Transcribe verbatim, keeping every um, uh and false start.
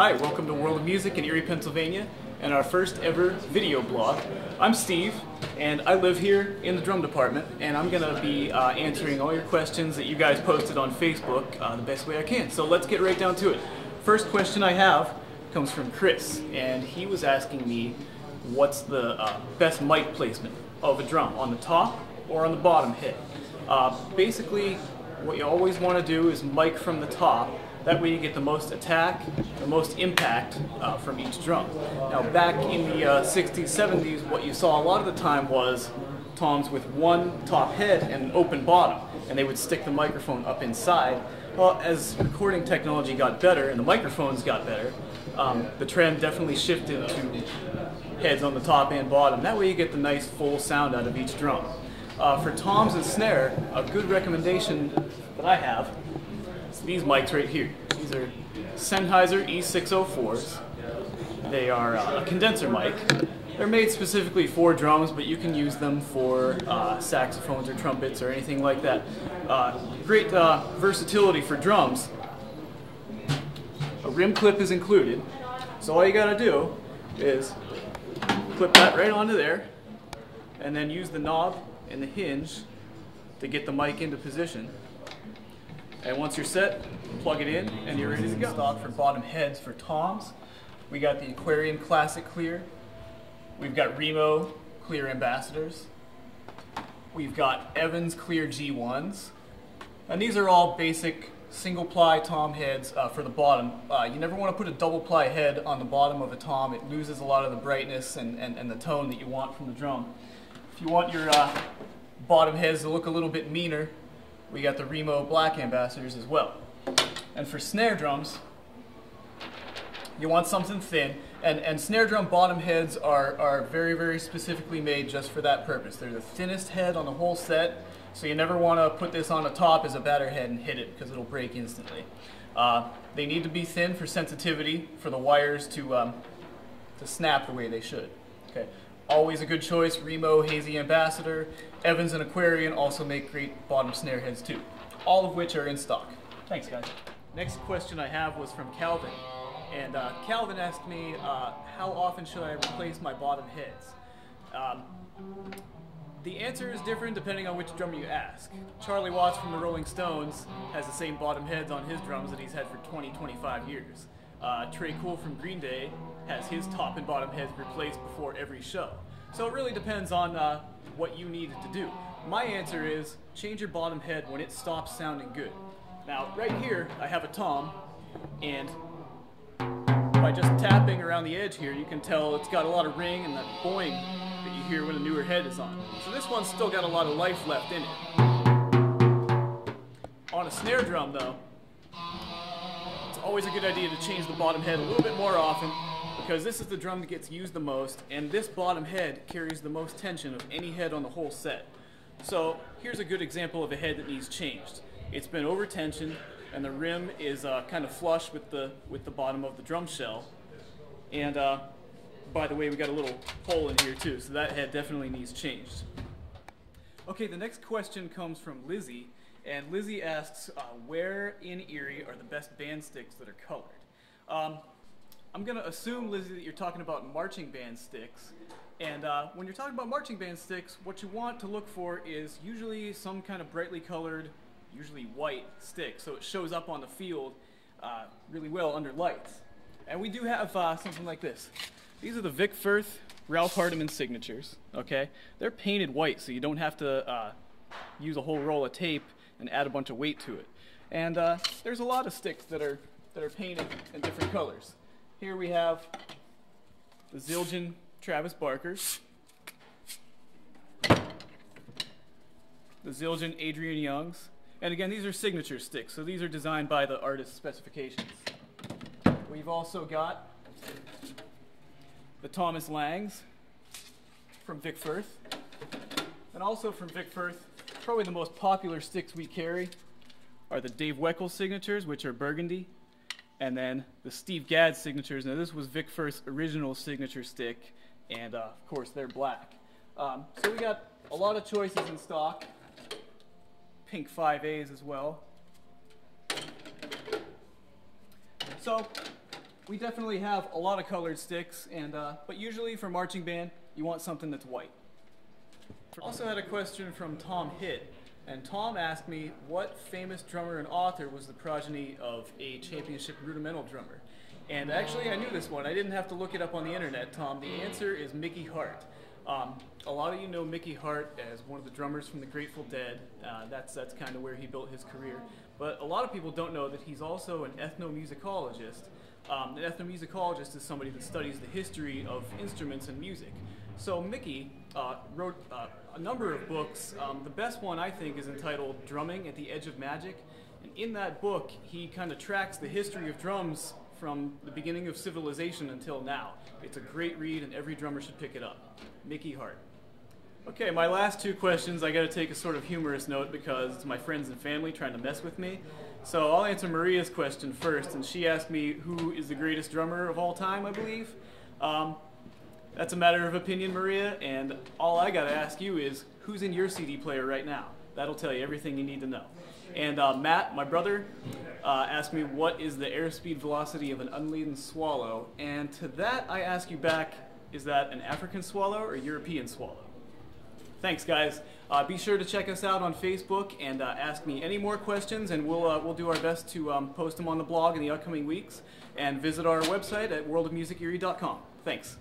Hi, welcome to World of Music in Erie, Pennsylvania, and our first ever video blog. I'm Steve, and I live here in the drum department, and I'm going to be uh, answering all your questions that you guys posted on Facebook uh, the best way I can. So let's get right down to it. First question I have comes from Chris, and he was asking me what's the uh, best mic placement of a drum, on the top or on the bottom hit. Uh, basically, what you always want to do is mic from the top. That way you get the most attack, the most impact uh, from each drum. Now back in the uh, sixties, seventies, what you saw a lot of the time was toms with one top head and an open bottom, and they would stick the microphone up inside. Well, as recording technology got better and the microphones got better, um, the trend definitely shifted to heads on the top and bottom. That way you get the nice full sound out of each drum. Uh, for toms and snare, a good recommendation that I have is these mics right here. These are Sennheiser E six oh fours. They are uh, a condenser mic. They're made specifically for drums, but you can use them for uh, saxophones or trumpets or anything like that. Uh, great uh, versatility for drums. A rim clip is included, so all you gotta do is clip that right onto there, and then use the knob and the hinge to get the mic into position. And once you're set, plug it in and you're ready to go. Stock for bottom heads for toms, we got the Aquarian Classic Clear. We've got Remo Clear Ambassadors. We've got Evans Clear G ones. And these are all basic single ply tom heads uh, for the bottom. Uh, you never want to put a double ply head on the bottom of a tom. It loses a lot of the brightness and, and, and the tone that you want from the drum. If you want your uh, bottom heads to look a little bit meaner, we got the Remo Black Ambassadors as well. And for snare drums, you want something thin, and, and snare drum bottom heads are, are very, very specifically made just for that purpose. They're the thinnest head on the whole set, so you never want to put this on the top as a batter head and hit it, because it'll break instantly. Uh, they need to be thin for sensitivity, for the wires to, um, to snap the way they should. Okay. Always a good choice, Remo Hazy Ambassador. Evans and Aquarian also make great bottom snare heads too. All of which are in stock. Thanks guys. Next question I have was from Calvin. And uh, Calvin asked me, uh, how often should I replace my bottom heads? Um, the answer is different depending on which drum you ask. Charlie Watts from the Rolling Stones has the same bottom heads on his drums that he's had for twenty, twenty-five years. Uh, Trey Cool from Green Day has his top and bottom heads replaced before every show. So it really depends on uh, what you needed to do. My answer is change your bottom head when it stops sounding good. Now right here I have a tom, and by just tapping around the edge here you can tell it's got a lot of ring and that boing that you hear when a newer head is on. So this one's still got a lot of life left in it. On a snare drum though, always a good idea to change the bottom head a little bit more often, because this is the drum that gets used the most, and this bottom head carries the most tension of any head on the whole set. So here's a good example of a head that needs changed. It's been over tensioned, and the rim is uh, kind of flush with the with the bottom of the drum shell. And uh, by the way, we got a little hole in here too, so that head definitely needs changed. Okay, the next question comes from Lizzie. And Lizzie asks, uh, where in Erie are the best band sticks that are colored? Um, I'm going to assume, Lizzie, that you're talking about marching band sticks. And uh, when you're talking about marching band sticks, what you want to look for is usually some kind of brightly colored, usually white stick. So it shows up on the field uh, really well under lights. And we do have uh, something like this. These are the Vic Firth Ralph Hartman signatures. Okay, they're painted white, so you don't have to uh, use a whole roll of tape and add a bunch of weight to it. And uh, there's a lot of sticks that are that are painted in different colors. Here we have the Zildjian Travis Barkers, the Zildjian Adrian Youngs, and again these are signature sticks, so these are designed by the artist's specifications. We've also got the Thomas Langs from Vic Firth, and also from Vic Firth, probably the most popular sticks we carry are the Dave Weckl signatures, which are burgundy, and then the Steve Gadd signatures. Now this was Vic Firth's original signature stick, and uh, of course they're black. Um, so we got a lot of choices in stock. Pink five A's as well. So we definitely have a lot of colored sticks, and uh, but usually for marching band, you want something that's white. Also had a question from Tom Hitt, and Tom asked me what famous drummer and author was the progeny of a championship rudimental drummer. And actually I knew this one, I didn't have to look it up on the internet, Tom. The answer is Mickey Hart. Um, a lot of you know Mickey Hart as one of the drummers from the Grateful Dead. Uh, that's that's kind of where he built his career. But a lot of people don't know that he's also an ethnomusicologist. Um, an ethnomusicologist is somebody that studies the history of instruments and music. So Mickey uh, wrote uh, a number of books. Um, the best one, I think, is entitled Drumming at the Edge of Magic. And in that book, he kind of tracks the history of drums from the beginning of civilization until now. It's a great read, and every drummer should pick it up. Mickey Hart. Okay, my last two questions, I gotta take a sort of humorous note because it's my friends and family trying to mess with me. So I'll answer Maria's question first, and she asked me who is the greatest drummer of all time, I believe. Um, that's a matter of opinion, Maria, and all I gotta ask you is, who's in your C D player right now? That'll tell you everything you need to know. And uh, Matt, my brother, uh, asked me what is the airspeed velocity of an unladen swallow, and to that I ask you back, is that an African swallow or European swallow? Thanks, guys. Uh, be sure to check us out on Facebook and uh, ask me any more questions, and we'll, uh, we'll do our best to um, post them on the blog in the upcoming weeks, and visit our website at world of music erie dot com. Thanks.